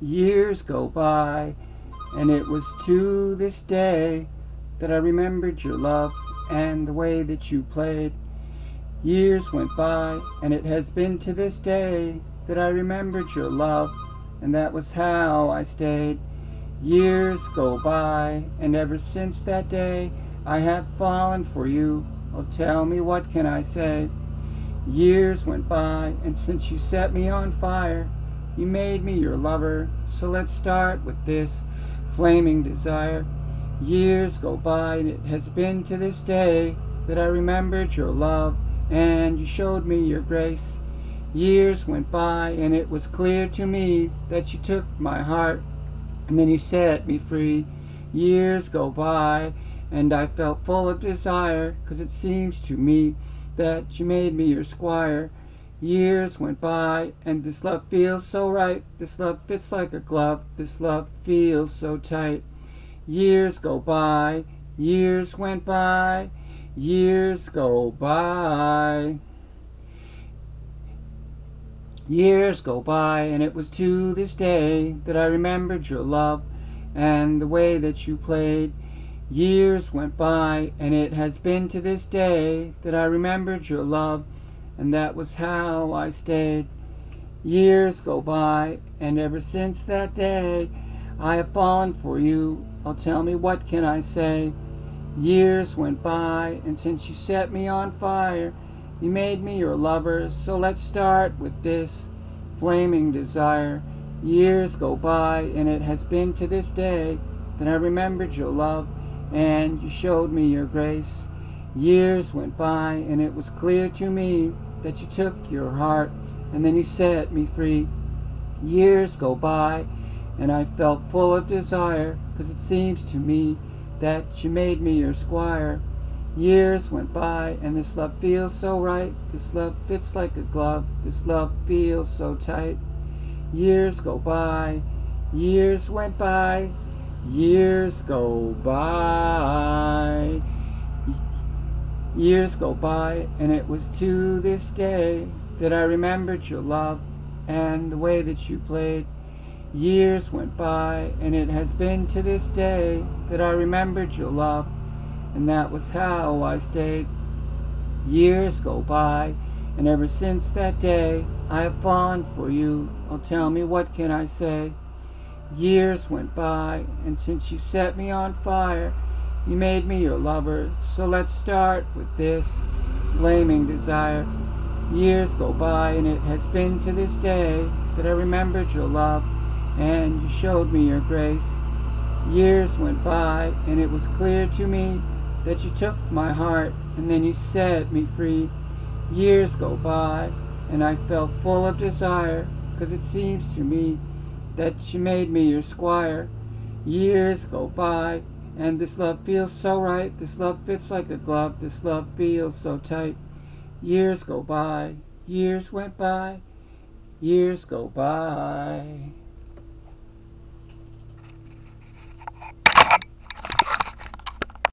Years go by, and it was to this day that I remembered your love and the way that you played. Years went by, and it has been to this day that I remembered your love, and that was how I stayed. Years go by, and ever since that day I have fallen for you. Oh, tell me, what can I say? Years went by, and since you set me on fire, you made me your lover, so let's start with this flaming desire. Years go by, and it has been to this day that I remembered your love, and you showed me your grace. Years went by, and it was clear to me that you took my heart, and then you set me free. Years go by, and I felt full of desire, 'cause it seems to me that you made me your squire. Years went by, and this love feels so right. This love fits like a glove. This love feels so tight. Years go by. Years went by. Years go by. Years go by, and it was to this day that I remembered your love and the way that you played. Years went by, and it has been to this day that I remembered your love, and that was how I stayed. Years go by, and ever since that day I have fallen for you. Oh, tell me, what can I say? Years went by, and since you set me on fire, you made me your lover, so let's start with this flaming desire. Years go by, and it has been to this day that I remembered your love, and you showed me your grace. Years went by, and it was clear to me that you took your heart, and then you set me free. Years go by, and I felt full of desire, 'cause it seems to me that you made me your squire. Years went by, and this love feels so right. This love fits like a glove. This love feels so tight. Years go by. Years went by. Years go by. Years go by, and it was to this day that I remembered your love and the way that you played. Years went by, and it has been to this day that I remembered your love, and that was how I stayed. Years go by, and ever since that day I have fallen for you. Oh, tell me, what can I say? Years went by, and since you set me on fire, you made me your lover, so let's start with this flaming desire. Years go by, and it has been to this day that I remembered your love, and you showed me your grace. Years went by, and it was clear to me that you took my heart, and then you set me free. Years go by, and I felt full of desire, 'cause it seems to me that you made me your squire. Years go by, and this love feels so right. This love fits like a glove. This love feels so tight. Years go by. Years went by. Years go by.